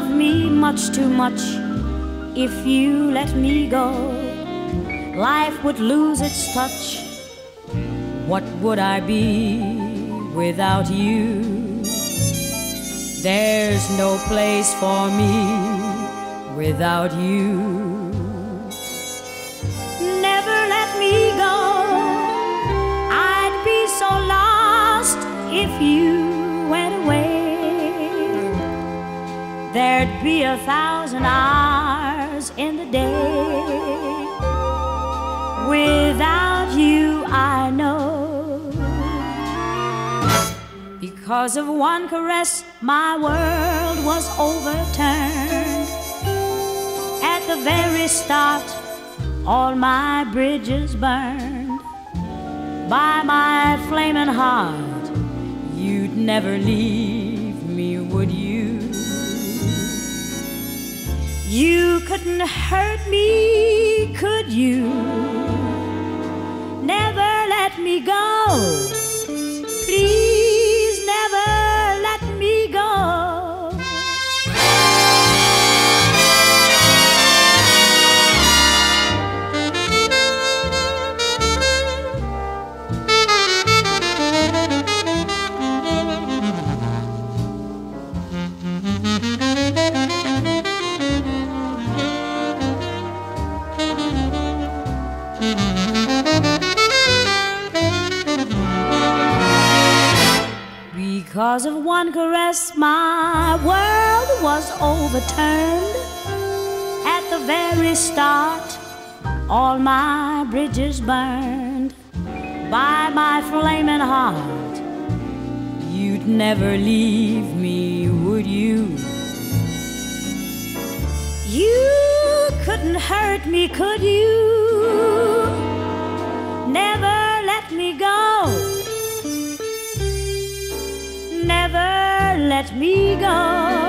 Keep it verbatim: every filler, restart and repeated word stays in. love me much too much if you let me go. Life would lose its touch. What would I be without you? There's no place for me without you. Never let me go. I'd be so lost if you went away. There'd be a thousand hours in the day. Without you, I know. Because of one caress, my world was overturned. At the very start, all my bridges burned. By my flaming heart, you'd never leave me, would you? You couldn't hurt me, could you? Never let me go. Please never let me go. Because of one caress, my world was overturned. At the very start, all my bridges burned. By my flaming heart, you'd never leave me, would you? You couldn't hurt me, could you? Never let me go. Never let me go.